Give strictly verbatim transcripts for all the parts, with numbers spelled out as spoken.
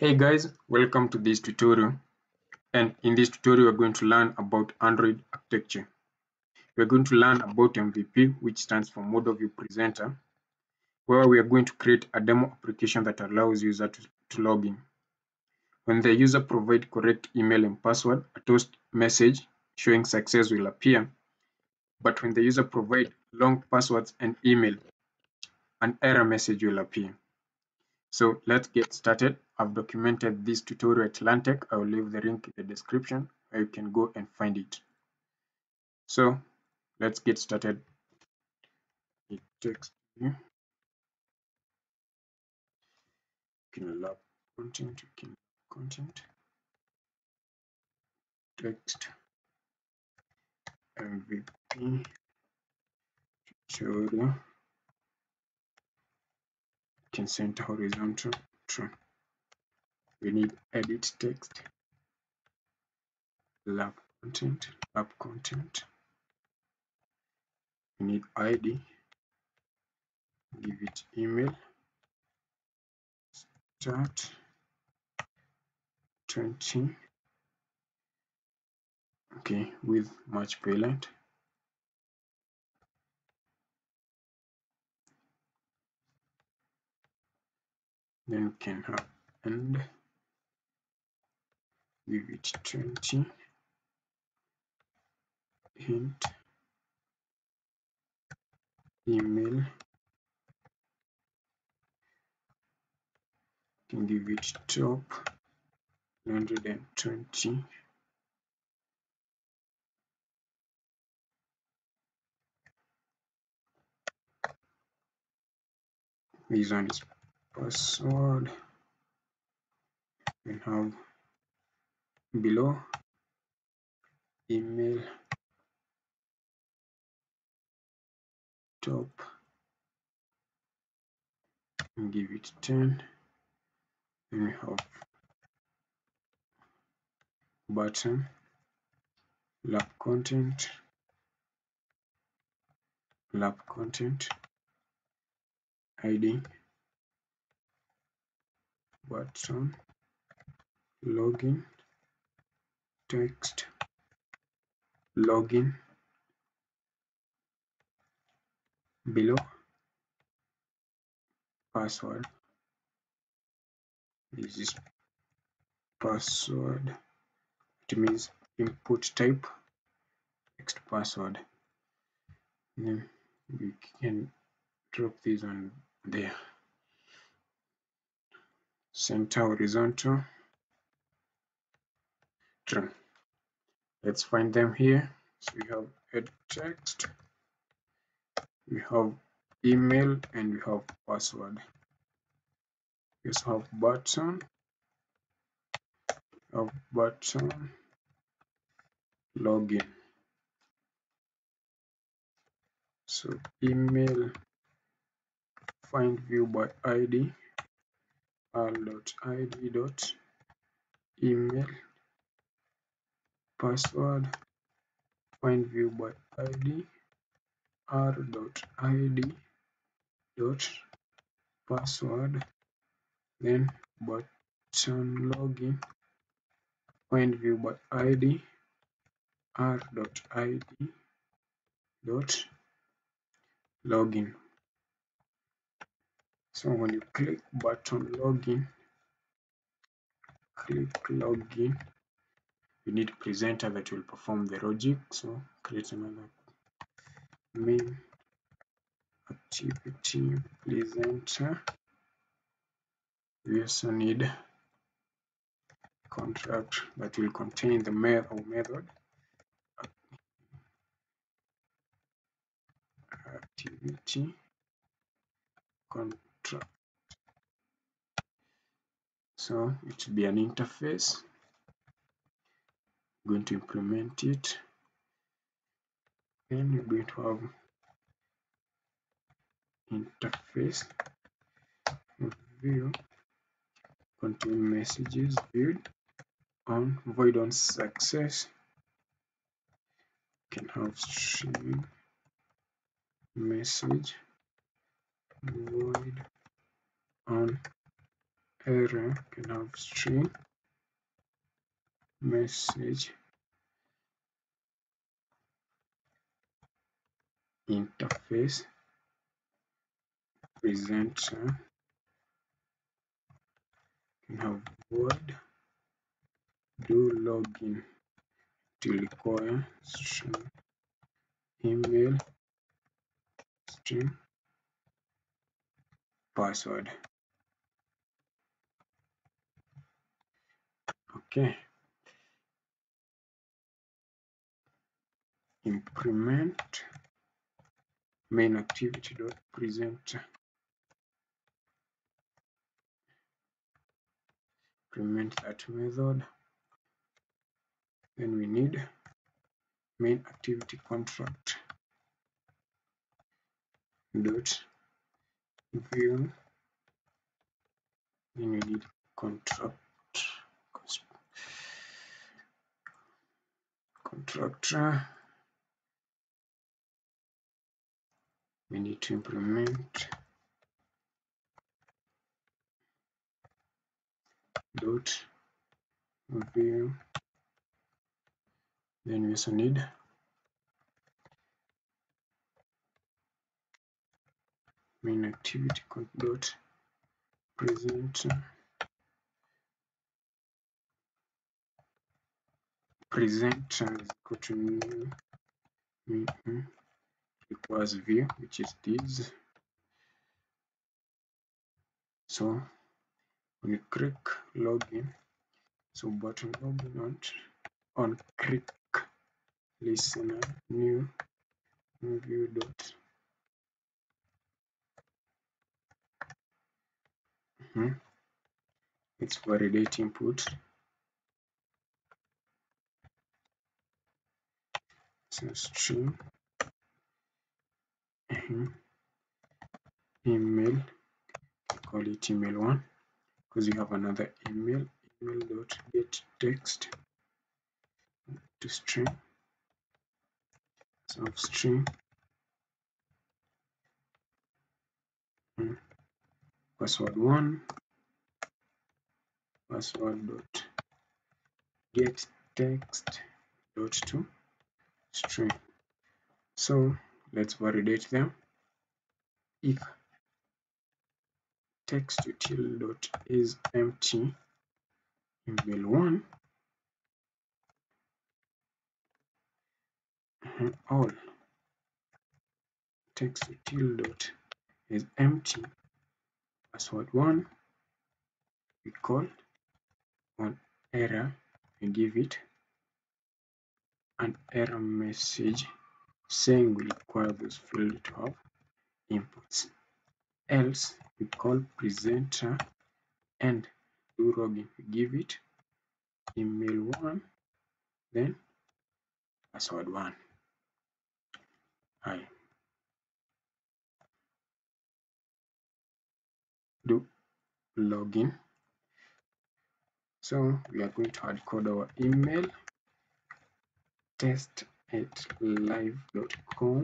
Hey guys, welcome to this tutorial, and in this tutorial we're going to learn about Android architecture. We're going to learn about M V P, which stands for Model View Presenter, where we are going to create a demo application that allows user to, to log in. When the user provides correct email and password, a toast message showing success will appear, but when the user provides long passwords and email, an error message will appear. So let's get started. I've documented this tutorial at LearnTech. I will leave the link in the description where you can go and find it. So let's get started. It takes you. You can allow content, you can allow content, text, M V P, tutorial. Can center horizontal, true. We need edit text, lab content, lab content. We need I D, give it email, start twenty. Okay, with match payload. Then we can have end, give it twenty, hint, email, can give it top one hundred twenty, this one is password, we have below email top and give it ten, then we have button lab content lab content I D button login text login below password, this is password, it means input type text password, then we can drop this on there. Center horizontal, true. Let's find them here. So we have edit text, we have email, and we have password. We also have button, we have button, login. So email, find view by I D. R.id dot email password find view by id r.id dot password, then button login find view by id r.id dot login. So when you click button login, click login, you need presenter that will perform the logic. So create another main activity presenter. We also need contract that will contain the mail or method activity contract. So it should be an interface. I'm going to implement it. Then we're going to have interface view contain messages viewed on void on success. Can have stream message void on error genau string message interface presenter now void do login to require string email string password. Okay, implement main activity dot presenter. Implement that method. Then we need main activity contract dot view. Then we need contract contractor. We need to implement dot view. Then we also need main activity dot presenter presenter is equal to new mm-hmm. requires view, which is this. So when you click login, so button login on, on click listener new view dot mm-hmm. it's validate input. It's string mm-hmm. email, call it email one because you have another email, email dot get text to string. So string mm. password one, password dot get text dot two string. So let's validate them. If TextUtils dot is empty email one, and all TextUtils dot is empty password one, we call on error and give it an error message saying we require this field to have inputs. Else we call presenter and do login. We give it email one, then password one. I do login. So we are going to hard code our email. Test at live dot com,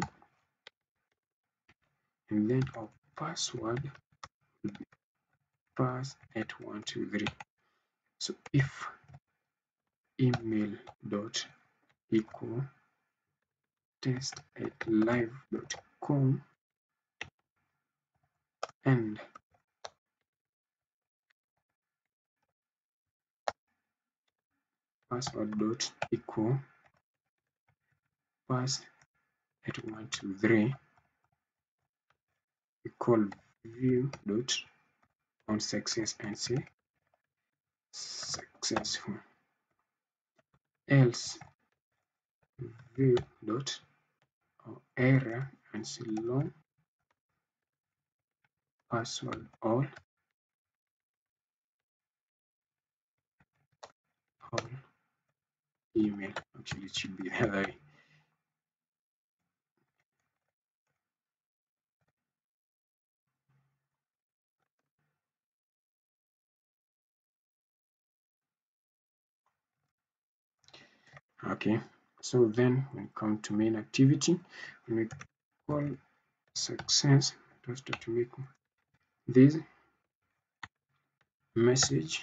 and then our password will be pass at one two three. So if email dot equal test at live dot com and password dot equal pass at one two three, we call view dot on success and say successful. Else view dot or error and say long password all all email. Actually it should be the other way. Okay, so then we come to main activity. When we call success, just to make this message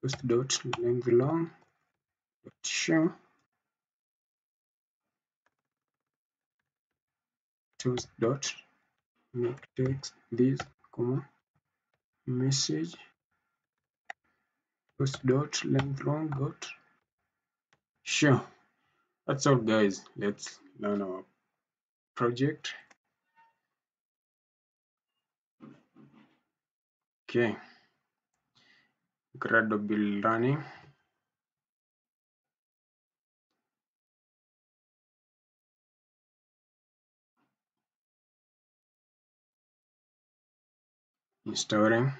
post dot length long dot show post dot make text this comma message post dot length long dot show. That's all, guys. Let's learn our project. Okay, Gradle build running. Installing.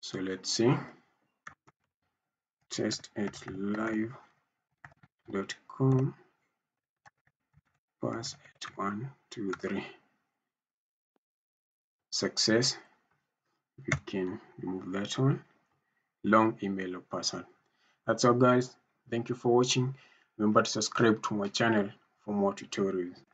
So let's see. Test it live dot com. Pass it one, two, three. Success. We can remove that one. Long email or password. That's all, guys. Thank you for watching. Remember to subscribe to my channel for more tutorials.